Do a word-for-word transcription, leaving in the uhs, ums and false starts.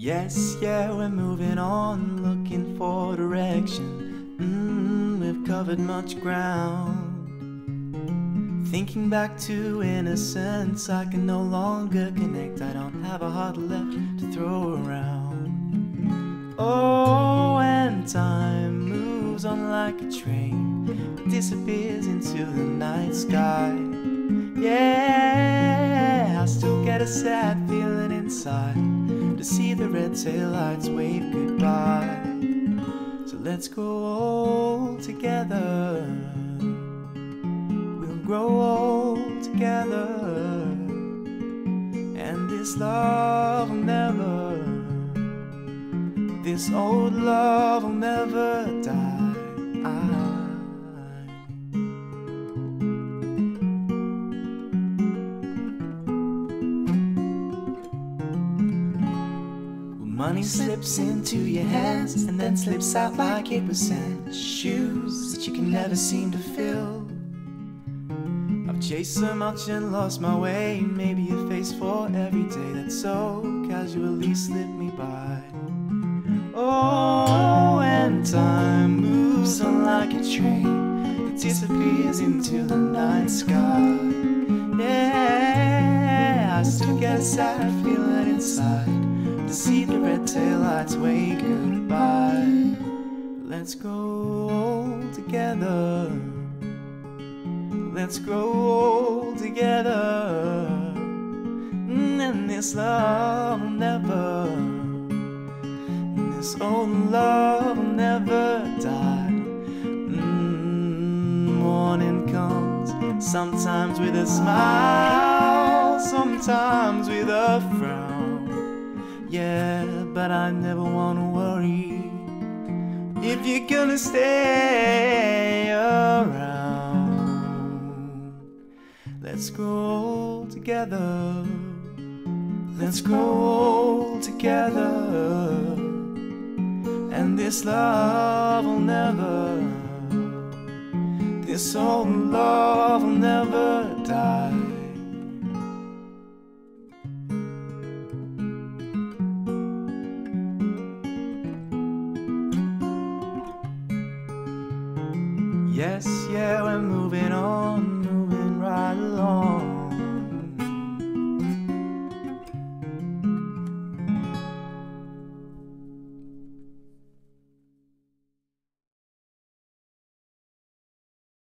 Yes, yeah, we're moving on, looking for direction. Mmm, we've covered much ground. Thinking back to innocence, I can no longer connect. I don't have a heart left to throw around. Oh, and time moves on like a train, disappears into the night sky. Yeah, I still get a sad feeling inside to see the red taillights wave goodbye. So let's grow old together. We'll grow old together. And this love will never, this old love will never die. I Money slips into your hands and then slips out like it was sand. Shoes that you can never seem to fill. I've chased so much and lost my way. Maybe your face for every day that so casually slipped me by. Oh, and time moves on like a train. It disappears into the night sky. Yeah, I still get a sad feeling inside to see the red taillights wave goodbye. Let's grow old together. Let's grow old together. And this love will never, and this old love will never die. Mm, morning comes, sometimes with a smile, sometimes with a frown. Yeah, but I never wanna worry if you're gonna stay around. Let's grow old together. Let's grow old together. And this love will never, this old love will never die. Yes, yeah, we're moving on.